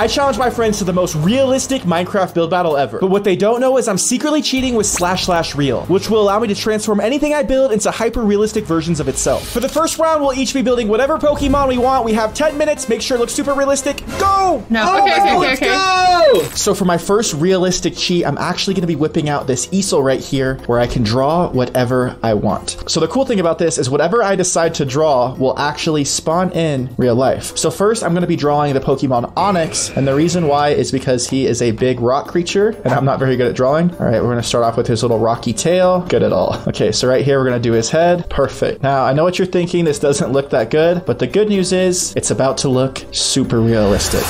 I challenged my friends to the most realistic Minecraft build battle ever. But what they don't know is I'm secretly cheating with //REAL, which will allow me to transform anything I build into hyper-realistic versions of itself. For the first round, we'll each be building whatever Pokemon we want. We have 10 minutes. Make sure it looks super realistic. Go! No. Oh, okay, let's go! So for my first realistic cheat, I'm actually going to be whipping out this easel right here where I can draw whatever I want. So the cool thing about this is whatever I decide to draw will actually spawn in real life. So first, I'm going to be drawing the Pokemon Onix. And the reason why is because he is a big rock creature, and I'm not very good at drawing. All right, we're gonna start off with his little rocky tail. Good at all. Okay, so right here, we're gonna do his head. Perfect. Now, I know what you're thinking. This doesn't look that good, but the good news is it's about to look super realistic.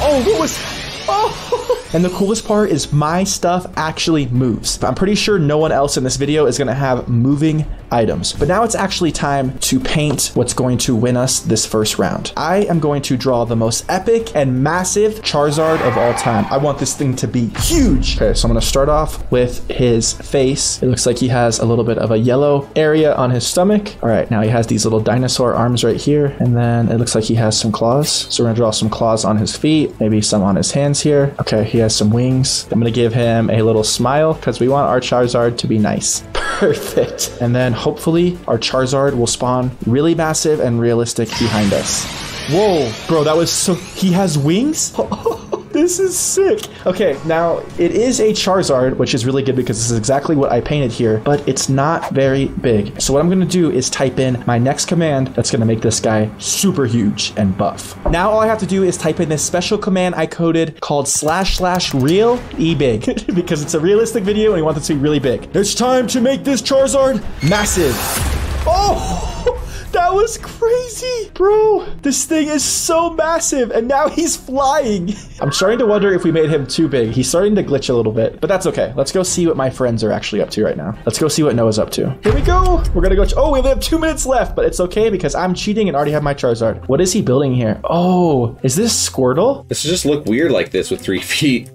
Oh, what was... Oh! And the coolest part is my stuff actually moves. I'm pretty sure no one else in this video is gonna have moving items. But now it's actually time to paint what's going to win us this first round. I am going to draw the most epic and massive Charizard of all time. I want this thing to be huge. Okay, so I'm gonna start off with his face. It looks like he has a little bit of a yellow area on his stomach. All right, now he has these little dinosaur arms right here. And then it looks like he has some claws. So we're gonna draw some claws on his feet, maybe some on his hands here. Okay, he has some wings. I'm gonna give him a little smile because we want our Charizard to be nice. Perfect. And then hopefully our Charizard will spawn really massive and realistic behind us. Whoa, bro, that was so... He has wings? This is sick. Okay, now it is a Charizard, which is really good because this is exactly what I painted here, but it's not very big. So what I'm gonna do is type in my next command that's gonna make this guy super huge and buff. Now all I have to do is type in this special command I coded called //REAL ebig because it's a realistic video and we want this to be really big. It's time to make this Charizard massive. Oh! That was crazy, bro. This thing is so massive, and now he's flying. I'm starting to wonder if we made him too big. He's starting to glitch a little bit, but that's okay. Let's go see what my friends are actually up to right now. Let's go see what Noah's up to. Here we go. We're gonna go. Oh, we only have 2 minutes left, but it's okay because I'm cheating and already have my Charizard. What is he building here? Oh, is this Squirtle? This just look weird like this with 3 feet,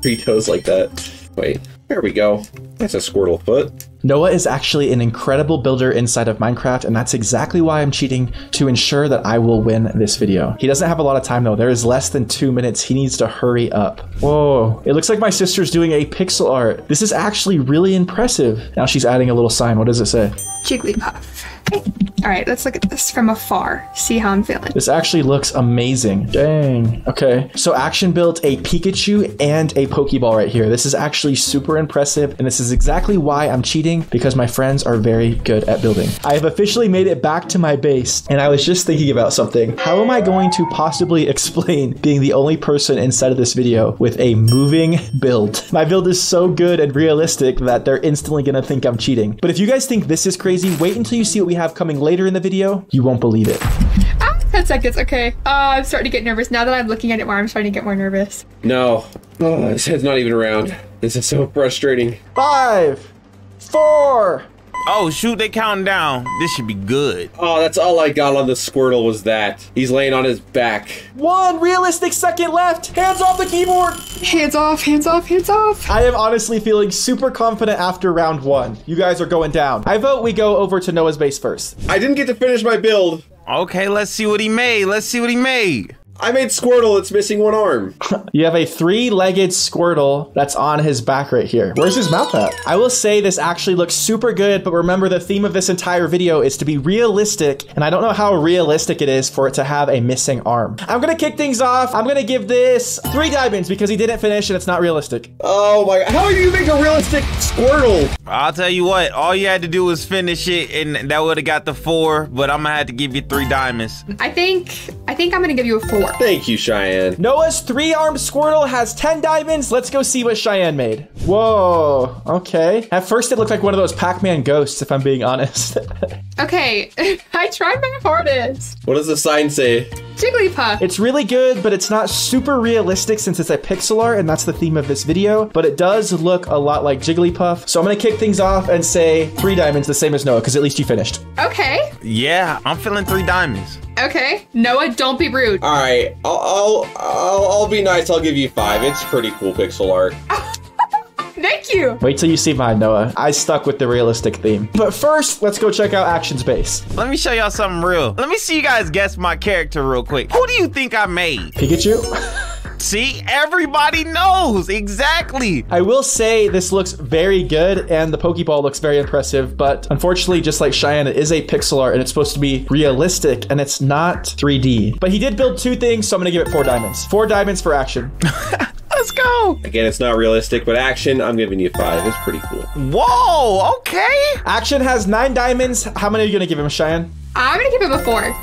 3 toes like that. Wait, there we go. That's a Squirtle foot. Noah is actually an incredible builder inside of Minecraft, and that's exactly why I'm cheating to ensure that I will win this video. He doesn't have a lot of time though. There is less than 2 minutes. He needs to hurry up. Whoa, it looks like my sister's doing a pixel art. This is actually really impressive. Now she's adding a little sign. What does it say? Jigglypuff. All right, let's look at this from afar. See how I'm feeling. This actually looks amazing. Dang. Okay, so Action built a Pikachu and a Pokeball right here. This is actually super impressive, and this is exactly why I'm cheating, because my friends are very good at building. I have officially made it back to my base, and I was just thinking about something. How am I going to possibly explain being the only person inside of this video with a moving build? My build is so good and realistic that they're instantly gonna think I'm cheating. But if you guys think this is crazy, wait until you see what we have coming later in the video. You won't believe it. 10 seconds, okay. I'm starting to get nervous. Now that I'm looking at it more, I'm starting to get more nervous. No, his head's not even around. This is so frustrating. 5, 4. Oh, shoot, they counting down. This should be good. Oh, that's all I got on the Squirtle was that. He's laying on his back. 1 realistic second left. Hands off the keyboard. Hands off, hands off, hands off. I am honestly feeling super confident after round one. You guys are going down. I vote we go over to Noah's base first. I didn't get to finish my build. Okay, let's see what he made. Let's see what he made. I made Squirtle. It's missing one arm. You have a 3-legged Squirtle that's on his back right here. Where's his mouth at? I will say this actually looks super good, but remember the theme of this entire video is to be realistic, and I don't know how realistic it is for it to have a missing arm. I'm gonna kick things off. I'm gonna give this 3 diamonds because he didn't finish and it's not realistic. Oh my God. How do you make a realistic Squirtle? I'll tell you what. All you had to do was finish it and that would have got the 4, but I'm gonna have to give you 3 diamonds. I think I'm gonna give you a 4. Thank you, Cheyenne. Noah's 3-armed Squirtle has 10 diamonds. Let's go see what Cheyenne made. Whoa, okay. At first, it looked like one of those Pac-Man ghosts, if I'm being honest. Okay, I tried my hardest. What does the sign say? Jigglypuff. It's really good, but it's not super realistic since it's a pixel art, and that's the theme of this video, but it does look a lot like Jigglypuff. So I'm gonna kick things off and say 3 diamonds, the same as Noah, because at least you finished. Okay. Yeah, I'm feeling 3 diamonds. Okay, Noah, don't be rude. All right, I'll be nice. I'll give you 5. It's pretty cool pixel art. Thank you. Wait till you see mine, Noah. I stuck with the realistic theme. But first, let's go check out Action's base. Let me show y'all something real. Let me see you guys guess my character real quick. Who do you think I made? Pikachu? See, everybody knows exactly. I will say this looks very good and the Pokeball looks very impressive, but unfortunately, just like Cheyenne, it is a pixel art and it's supposed to be realistic and it's not 3D. But he did build two things, so I'm gonna give it 4 diamonds. 4 diamonds for action. Let's go. Again, it's not realistic, but action, I'm giving you 5. It's pretty cool. Whoa, okay. Action has 9 diamonds. How many are you gonna give him, Cheyenne? I'm gonna give him a 4.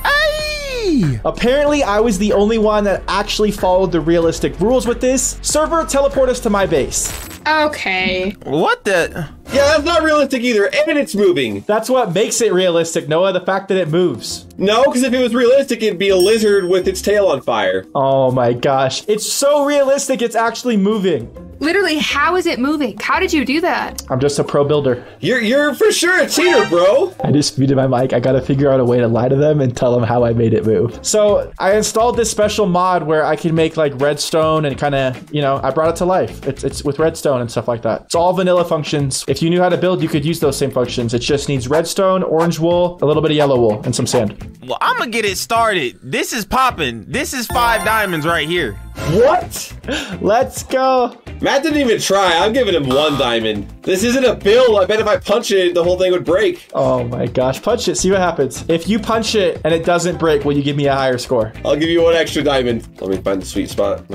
Apparently, I was the only one that actually followed the realistic rules with this. Server, teleport us to my base. Okay. What the? Yeah, that's not realistic either, and it's moving. That's what makes it realistic, Noah, the fact that it moves. No, because if it was realistic, it'd be a lizard with its tail on fire. Oh my gosh. It's so realistic, it's actually moving. Literally, how is it moving? How did you do that? I'm just a pro builder. You're for sure a cheater, bro. I just muted my mic. I gotta figure out a way to lie to them and tell them how I made it move. So I installed this special mod where I can make like redstone and kind of, you know, I brought it to life. It's with redstone and stuff like that. It's all vanilla functions. If you knew how to build, you could use those same functions. It just needs redstone, orange wool, a little bit of yellow wool, and some sand. Well, I'm gonna get it started. This is popping. This is 5 diamonds right here. What? Let's go. Matt didn't even try. I'm giving him 1 diamond. This isn't a build. I bet if I punch it, the whole thing would break. Oh my gosh. Punch it. See what happens. If you punch it and it doesn't break, will you give me a higher score? I'll give you 1 extra diamond. Let me find the sweet spot.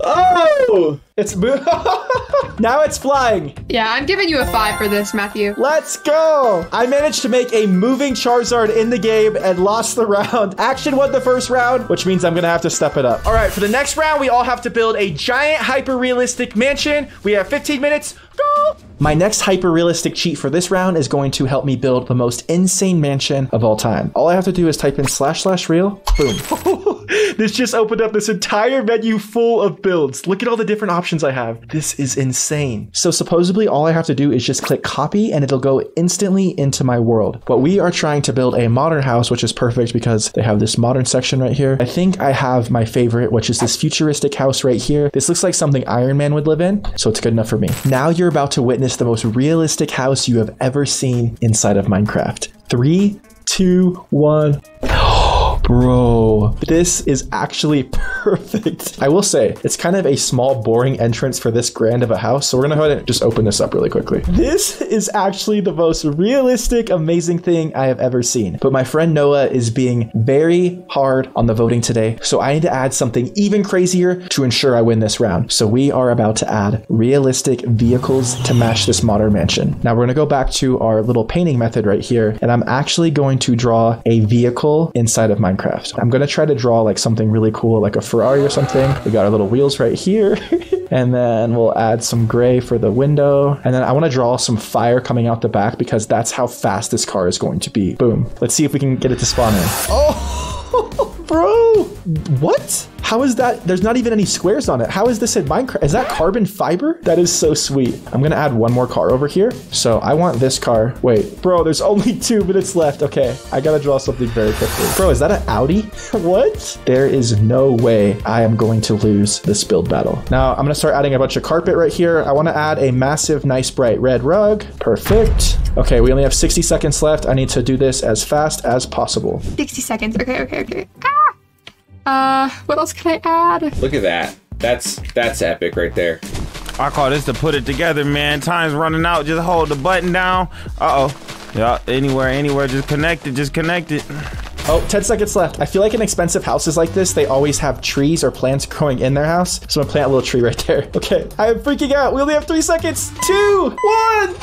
Oh! It's now it's flying. Yeah, I'm giving you a 5 for this, Matthew. Let's go. I managed to make a moving Charizard in the game and lost the round. Action won the first round, which means I'm going to have to step it up. All right, for the next round, we all have to build a giant hyper-realistic mansion. We have 15 minutes. Go! My next hyper-realistic cheat for this round is going to help me build the most insane mansion of all time. All I have to do is type in //REAL, boom. This just opened up this entire menu full of builds. Look at all the different options I have. This is insane. So supposedly all I have to do is just click copy and it'll go instantly into my world. But we are trying to build a modern house, which is perfect because they have this modern section right here. I think I have my favorite, which is this futuristic house right here. This looks like something Iron Man would live in, so it's good enough for me. Now you're about to witness the most realistic house you have ever seen inside of Minecraft. 3, 2, 1. Bro, this is actually perfect. I will say, it's kind of a small, boring entrance for this grand of a house, so we're gonna go ahead and just open this up really quickly. This is actually the most realistic, amazing thing I have ever seen. But my friend Noah is being very hard on the voting today, so I need to add something even crazier to ensure I win this round. So we are about to add realistic vehicles to match this modern mansion. Now we're gonna go back to our little painting method right here, and I'm actually going to draw a vehicle inside of Minecraft. I'm going to try to draw like something really cool, like a Ferrari or something. We got our little wheels right here. And then we'll add some gray for the window. And then I want to draw some fire coming out the back because that's how fast this car is going to be. Boom. Let's see if we can get it to spawn in. Oh, bro. What? How is that? There's not even any squares on it. How is this in Minecraft? Is that carbon fiber? That is so sweet. I'm going to add 1 more car over here. So I want this car. Wait, bro, there's only 2 minutes left. Okay, I got to draw something very quickly. Bro, is that an Audi? What? There is no way I am going to lose this build battle. Now, I'm going to start adding a bunch of carpet right here. I want to add a massive, nice, bright red rug. Perfect. Okay, we only have 60 seconds left. I need to do this as fast as possible. 60 seconds. Okay, okay, okay. Ah! What else can I add? Look at that. That's epic right there. I call this to put it together, man. Time's running out. Just hold the button down. Uh-oh. Yeah, anywhere, anywhere. Just connect it. Just connect it. Oh, 10 seconds left. I feel like in expensive houses like this, they always have trees or plants growing in their house. So I'm gonna plant a little tree right there. Okay, I am freaking out. We only have 3 seconds. 2, 1.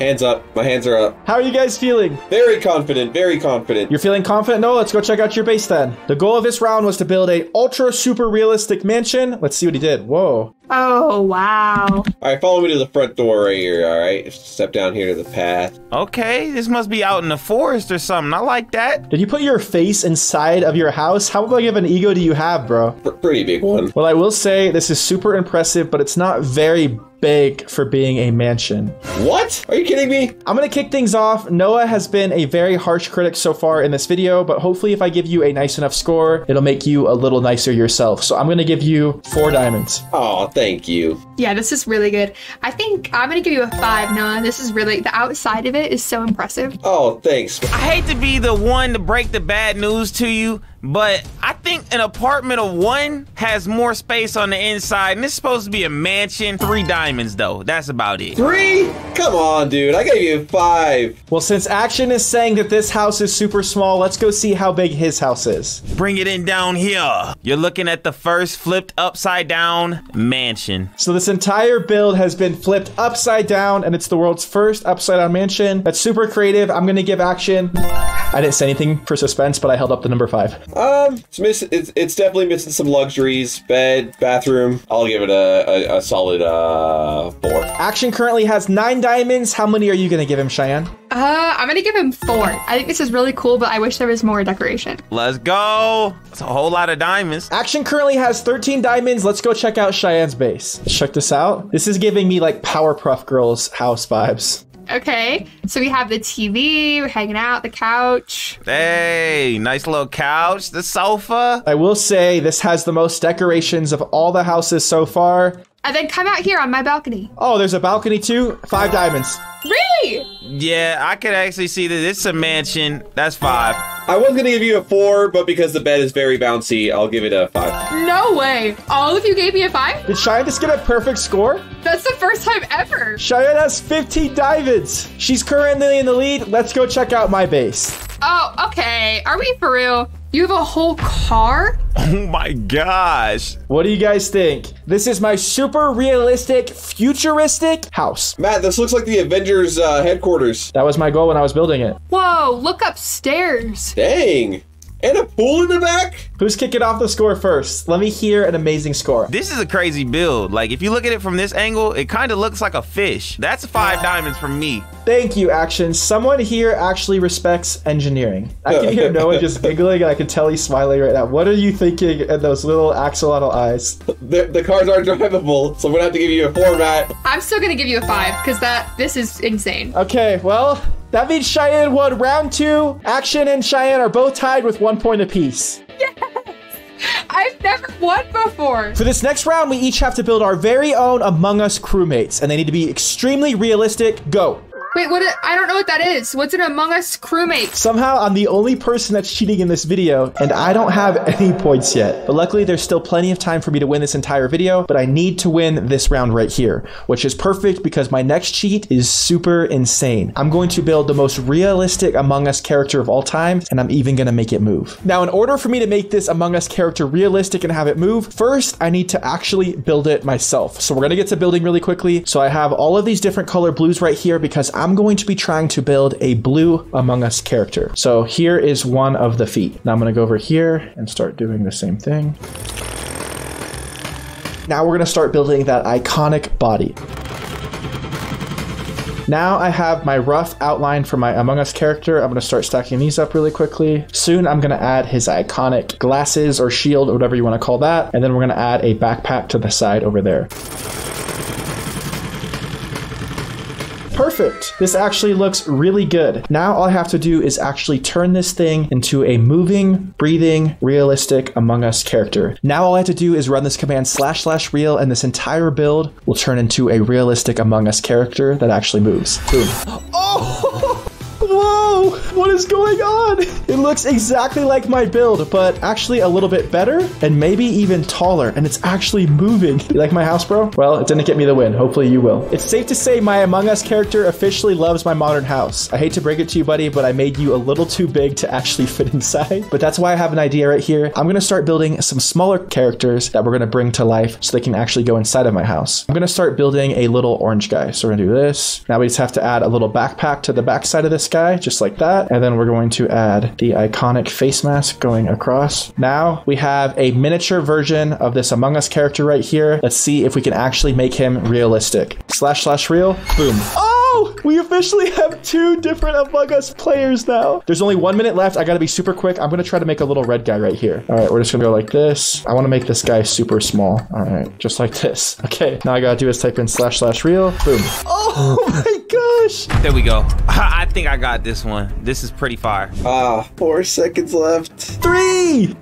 Hands up. My hands are up. How are you guys feeling? Very confident. Very confident. You're feeling confident? No, let's go check out your base then. The goal of this round was to build a ultra super realistic mansion. Let's see what he did. Whoa. Oh, wow. All right, follow me to the front door right here, all right? Step down here to the path. Okay, this must be out in the forest or something. I like that. Did you put your face inside of your house? How big of an ego do you have, bro? Pretty big one. Well, I will say this is super impressive, but it's not very big for being a mansion. What? Are you kidding me? I'm gonna kick things off. Noah has been a very harsh critic so far in this video, but hopefully if I give you a nice enough score, it'll make you a little nicer yourself. So I'm gonna give you 4 diamonds. Oh, thank you. Yeah, this is really good. I think I'm gonna give you a 5, Noah. This is really, the outside of it is so impressive. Oh, thanks. I hate to be the one to break the bad news to you, but I think an apartment of 1 has more space on the inside, and it's supposed to be a mansion. 3 diamonds, though. That's about it. 3? Come on, dude. I gave you 5. Well, since Action is saying that this house is super small, let's go see how big his house is. Bring it in down here. You're looking at the first flipped upside down mansion. So this entire build has been flipped upside down, and it's the world's first upside down mansion. That's super creative. I'm going to give Action... I didn't say anything for suspense, but I held up the number 5. It's definitely missing some luxuries. Bed, bathroom. I'll give it a solid 4. Action currently has 9 diamonds. How many are you gonna give him, Cheyenne? I'm gonna give him 4. I think this is really cool, but I wish there was more decoration. Let's go. That's a whole lot of diamonds. Action currently has 13 diamonds. Let's go check out Cheyenne's base. Let's check this out. This is giving me like Powerpuff Girls house vibes. Okay, so we have the TV, we're hanging out, the couch. Hey, nice little couch, the sofa. I will say this has the most decorations of all the houses so far. And then come out here on my balcony. Oh, there's a balcony too? 5 diamonds. Really? Yeah, I could actually see that it's a mansion. That's 5. I was gonna give you a 4, but because the bed is very bouncy, I'll give it a 5. No way! All of you gave me a 5? Did Cheyenne just get a perfect score? That's the first time ever! Cheyenne has 15 diamonds! She's currently in the lead. Let's go check out my base. Oh, okay. Are we for real? You have a whole car? Oh my gosh. What do you guys think? This is my super realistic, futuristic house. Matt, this looks like the Avengers headquarters. That was my goal when I was building it. Whoa, look upstairs. Dang. And a pool in the back? Who's kicking off the score first? Let me hear an amazing score. This is a crazy build. Like, if you look at it from this angle, it kind of looks like a fish. That's 5 diamonds from me. Thank you, Action. Someone here actually respects engineering. I can hear Noah just giggling, and I can tell he's smiling right now. What are you thinking in those little axolotl eyes? The cars aren't drivable, so I'm going to have to give you a 4, Matt. I'm still going to give you a 5, because this is insane. Okay, well... That means Cheyenne won round 2. Action and Cheyenne are both tied with 1 point apiece. Yes! I've never won before. For this next round, we each have to build our very own Among Us crewmates, and they need to be extremely realistic. Go. Wait, what? I don't know what that is. What's an Among Us crewmate? Somehow, I'm the only person that's cheating in this video, and I don't have any points yet. But luckily, there's still plenty of time for me to win this entire video, but I need to win this round right here, which is perfect because my next cheat is super insane. I'm going to build the most realistic Among Us character of all time, and I'm even going to make it move. Now, in order for me to make this Among Us character realistic and have it move, first, I need to actually build it myself. So we're going to get to building really quickly. So I have all of these different color blues right here because I'm going to be trying to build a blue Among Us character. So here is one of the feet. Now I'm going to go over here and start doing the same thing. Now we're going to start building that iconic body. Now I have my rough outline for my Among Us character. I'm going to start stacking these up really quickly. Soon I'm going to add his iconic glasses or shield or whatever you want to call that. And then we're going to add a backpack to the side over there. Perfect. This actually looks really good. Now all I have to do is actually turn this thing into a moving, breathing, realistic Among Us character. Now all I have to do is run this command //REAL and this entire build will turn into a realistic Among Us character that actually moves. Boom. Oh! Whoa! What is going on? It looks exactly like my build, but actually a little bit better and maybe even taller, and it's actually moving. You like my house, bro? Well, it didn't get me the win. Hopefully you will. It's safe to say my Among Us character officially loves my modern house. I hate to break it to you, buddy, but I made you a little too big to actually fit inside, but that's why I have an idea right here. I'm going to start building some smaller characters that we're going to bring to life so they can actually go inside of my house. I'm going to start building a little orange guy. So we're going to do this. Now we just have to add a little backpack to the backside of this guy. Just like that, and then we're going to add the iconic face mask going across. Now we have a miniature version of this Among Us character right here. Let's see if we can actually make him realistic. //REAL. Boom. Oh! go! We officially have two different Among Us players now. There's only 1 minute left. I gotta be super quick. I'm gonna try to make a little red guy right here. All right, we're just gonna go like this. I wanna make this guy super small. All right, just like this. Okay, now I gotta do is type in //real. Boom. Oh my gosh. There we go. I think I got this one. This is pretty fire. 4 seconds left. 3,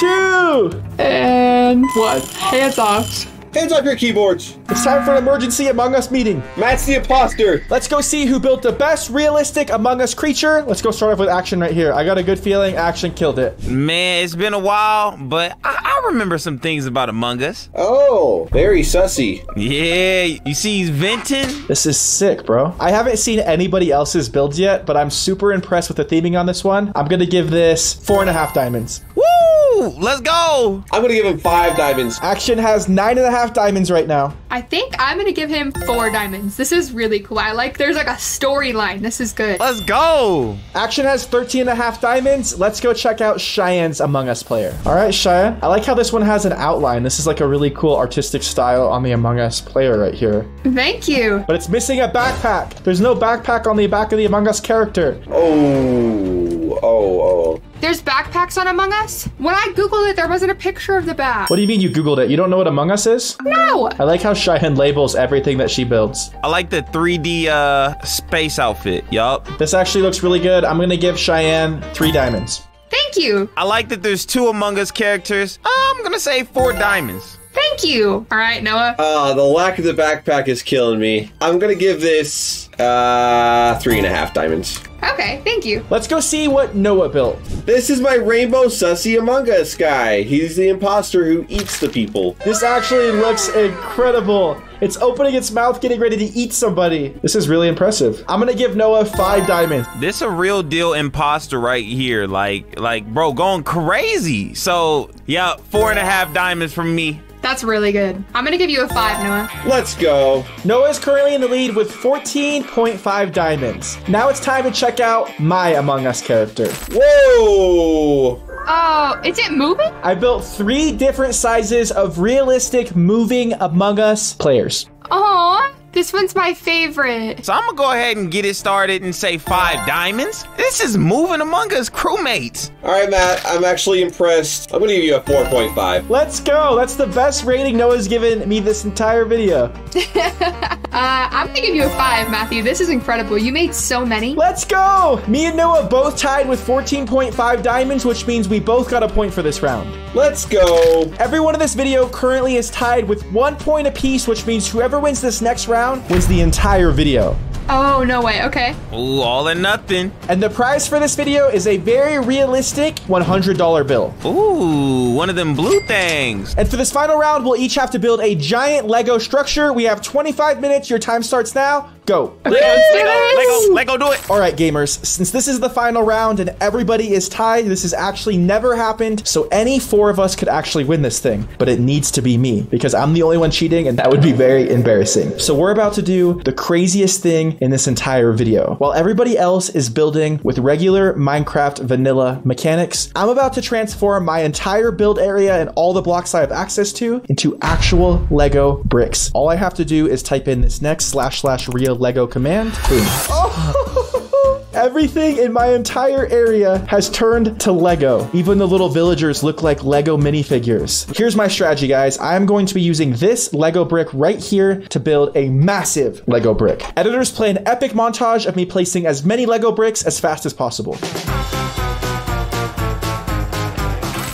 2, and 1. Hands off. Hands off your keyboards. It's time for an emergency Among Us meeting. Matt's the imposter. Let's go see who built the best realistic Among Us creature. Let's go start off with Action right here. I got a good feeling Action killed it. Man, it's been a while, but I remember some things about Among Us. Oh, very sussy. Yeah, you see he's venting? This is sick, bro. I haven't seen anybody else's builds yet, but I'm super impressed with the theming on this one. I'm gonna give this 4.5 diamonds. Woo! Let's go. I'm gonna give him 5 diamonds. Action has 9.5 diamonds right now. I think I'm gonna give him 4 diamonds. This is really cool. I like, there's like a storyline. This is good. Let's go. Action has 13.5 diamonds. Let's go check out Cheyenne's Among Us player. All right, Cheyenne. I like how this one has an outline. This is like a really cool artistic style on the Among Us player right here. Thank you. But it's missing a backpack. There's no backpack on the back of the Among Us character. Oh. There's backpacks on Among Us? When I Googled it, there wasn't a picture of the bag. What do you mean you Googled it? You don't know what Among Us is? No. I like how Cheyenne labels everything that she builds. I like the 3D space outfit, yup. This actually looks really good. I'm gonna give Cheyenne 3 diamonds. Thank you. I like that there's 2 Among Us characters. I'm gonna say 4 diamonds. Thank you. All right, Noah. The lack of the backpack is killing me. I'm gonna give this 3.5 diamonds. Okay, thank you. Let's go see what Noah built. This is my rainbow sussy Among Us guy. He's the imposter who eats the people. This actually looks incredible. It's opening its mouth, getting ready to eat somebody. This is really impressive. I'm gonna give Noah 5 diamonds. This a real deal imposter right here. Like, bro, going crazy. So, yeah, 4.5 diamonds from me. That's really good. I'm gonna give you a 5, Noah. Let's go. Noah's currently in the lead with 14.5 diamonds. Now it's time to check out my Among Us character. Whoa! Oh, is it moving? I built 3 different sizes of realistic moving Among Us players. Aww. This one's my favorite. So I'm gonna go ahead and get it started and say 5 diamonds. This is moving Among Us crewmates. All right, Matt, I'm actually impressed. I'm gonna give you a 4.5. Let's go. That's the best rating Noah's given me this entire video. I'm gonna give you a 5, Matthew. This is incredible. You made so many. Let's go. Me and Noah both tied with 14.5 diamonds, which means we both got a point for this round. Let's go. Everyone in this video currently is tied with 1 point apiece, which means whoever wins this next round wins the entire video. Oh, no way. Okay. Ooh, all or nothing. And the prize for this video is a very realistic $100 bill. Ooh, one of them blue things. And for this final round, we'll each have to build a giant Lego structure. We have 25 minutes. Your time starts now. Go. Okay, Lego, do it. All right, gamers, since this is the final round and everybody is tied, this has actually never happened. So any 4 of us could actually win this thing, but it needs to be me because I'm the only one cheating and that would be very embarrassing. So we're about to do the craziest thing in this entire video. While everybody else is building with regular Minecraft vanilla mechanics, I'm about to transform my entire build area and all the blocks I have access to into actual Lego bricks. All I have to do is type in this next //real Lego command. Boom. Oh, everything in my entire area has turned to Lego. Even the little villagers look like Lego minifigures. Here's my strategy, guys. I'm going to be using this Lego brick right here to build a massive Lego brick. Editors play an epic montage of me placing as many Lego bricks as fast as possible.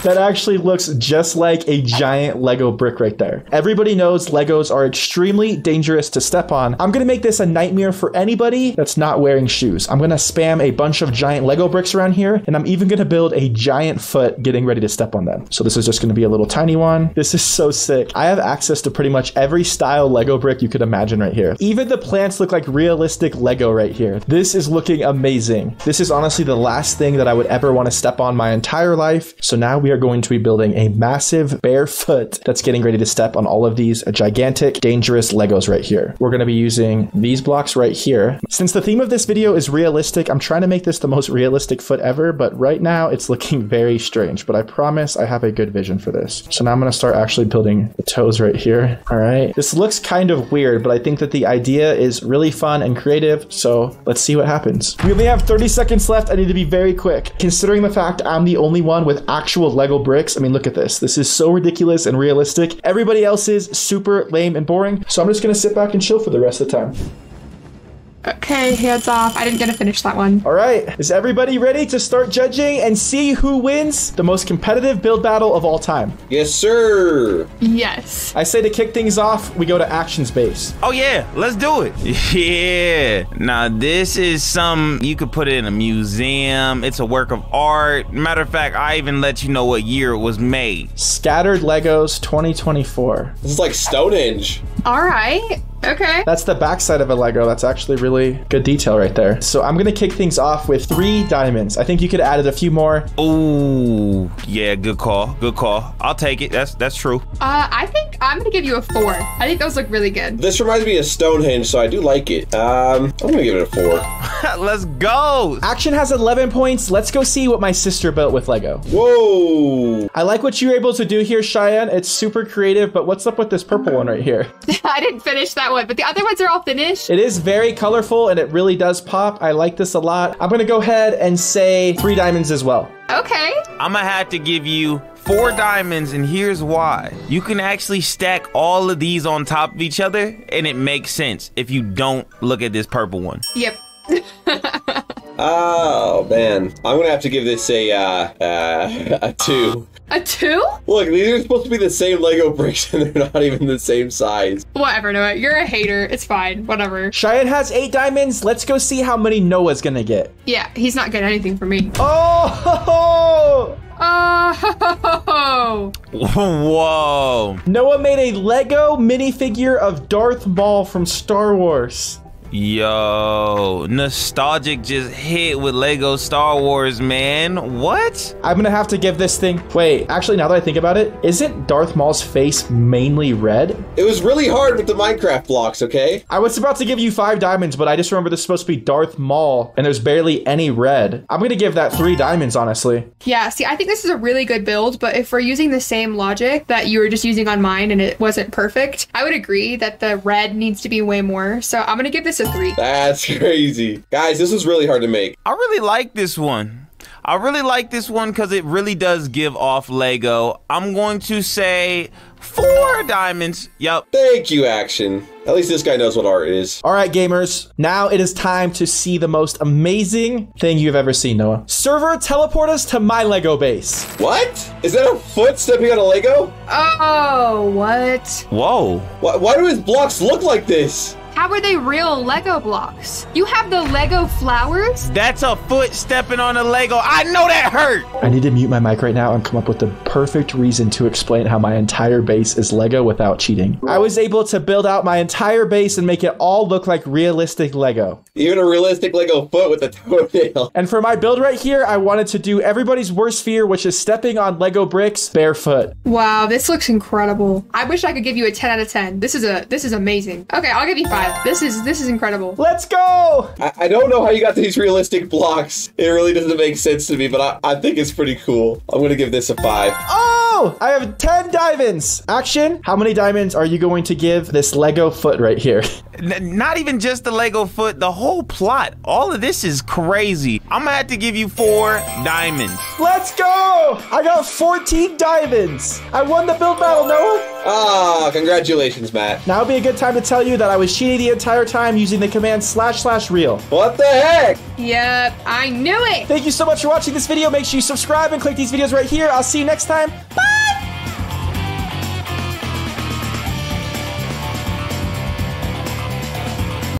That actually looks just like a giant Lego brick right there. Everybody knows Legos are extremely dangerous to step on. I'm gonna make this a nightmare for anybody that's not wearing shoes. I'm gonna spam a bunch of giant Lego bricks around here, and I'm even gonna build a giant foot getting ready to step on them. So this is just gonna be a little tiny one. This is so sick. I have access to pretty much every style Lego brick you could imagine right here. Even the plants look like realistic Lego right here. This is looking amazing. This is honestly the last thing that I would ever wanna step on my entire life. So now we we are going to be building a massive bare foot that's getting ready to step on all of these gigantic, dangerous Legos right here. We're going to be using these blocks right here. Since the theme of this video is realistic, I'm trying to make this the most realistic foot ever, but right now it's looking very strange, but I promise I have a good vision for this. So now I'm going to start actually building the toes right here. All right. This looks kind of weird, but I think that the idea is really fun and creative. So let's see what happens. We only have 30 seconds left. I need to be very quick. Considering the fact I'm the only one with actual Lego bricks. I mean, look at this. This is so ridiculous and realistic. Everybody else is super lame and boring. So I'm just going to sit back and chill for the rest of the time. Okay, hands off. I didn't get to finish that one. All right. Is everybody ready to start judging and see who wins the most competitive build battle of all time? Yes, sir. Yes. I say to kick things off, we go to actions base. Oh, yeah. Let's do it. Yeah. Now, this is something you could put it in a museum. It's a work of art. Matter of fact, I even let you know what year it was made. Scattered Legos 2024. This is like Stonehenge. All right. Okay. That's the backside of a Lego. That's actually really good detail right there. So I'm going to kick things off with 3 diamonds. I think you could add a few more. Oh, yeah. Good call. Good call. I'll take it. That's true. I think I'm going to give you a 4. I think those look really good. This reminds me of Stonehenge, so I do like it. I'm going to give it a 4. Let's go. Action has 11 points. Let's go see what my sister built with Lego. Whoa. I like what you were able to do here, Cheyenne. It's super creative, but what's up with this purple one right here? I didn't finish that one, but the other ones are all finished. It is very colorful and it really does pop. I like this a lot. I'm gonna go ahead and say 3 diamonds as well. Okay. I'm gonna have to give you 4 diamonds, and here's why. You can actually stack all of these on top of each other and it makes sense if you don't look at this purple one. Yep. Oh, man. I'm going to have to give this a 2. A 2? Look, these are supposed to be the same Lego bricks, and they're not even the same size. Whatever, Noah. You're a hater. It's fine. Whatever. Cheyenne has 8 diamonds. Let's go see how many Noah's going to get. Yeah, he's not getting anything from me. Oh! Ho, ho! Oh! Whoa. Noah made a Lego minifigure of Darth Maul from Star Wars. Yo, nostalgic just hit with Lego Star Wars, man. What? I'm gonna have to give this thing... Wait, actually, now that I think about it, isn't Darth Maul's face mainly red? It was really hard with the Minecraft blocks, okay? I was about to give you 5 diamonds, but I just remember this is supposed to be Darth Maul, and there's barely any red. I'm gonna give that 3 diamonds, honestly. Yeah, see, I think this is a really good build, but if we're using the same logic that you were just using on mine and it wasn't perfect, I would agree that the red needs to be way more, so I'm gonna give this a 3. That's crazy. Guys, this was really hard to make. I really like this one. I really like this one because it really does give off Lego. I'm going to say 4 diamonds. Yep. Thank you, Action. At least this guy knows what art is. All right, gamers. Now it is time to see the most amazing thing you've ever seen, Noah. Server, teleport us to my Lego base. What? Is that a foot stepping on a Lego? Oh, what? Whoa. Why do his blocks look like this? How are they real Lego blocks? You have the Lego flowers? That's a foot stepping on a Lego. I know that hurt. I need to mute my mic right now and come up with the perfect reason to explain how my entire base is Lego without cheating. I was able to build out my entire base and make it all look like realistic Lego. Even a realistic Lego foot with a toenail. And for my build right here, I wanted to do everybody's worst fear, which is stepping on Lego bricks barefoot. Wow, this looks incredible. I wish I could give you a 10 out of 10. This is amazing. Okay, I'll give you 5. This is incredible. Let's go! I don't know how you got these realistic blocks. It really doesn't make sense to me, but I think it's pretty cool. I'm gonna give this a 5. Oh! I have 10 diamonds! Action, how many diamonds are you going to give this Lego foot right here? Not even just the Lego foot, the whole plot. All of this is crazy. I'm gonna have to give you 4 diamonds. Let's go! I got 14 diamonds! I won the build battle, Noah! Ah, congratulations, Matt. Now would be a good time to tell you that I was cheating the entire time using the command //REAL. What the heck? Yep, I knew it. Thank you so much for watching this video. Make sure you subscribe and click these videos right here. I'll see you next time. Bye!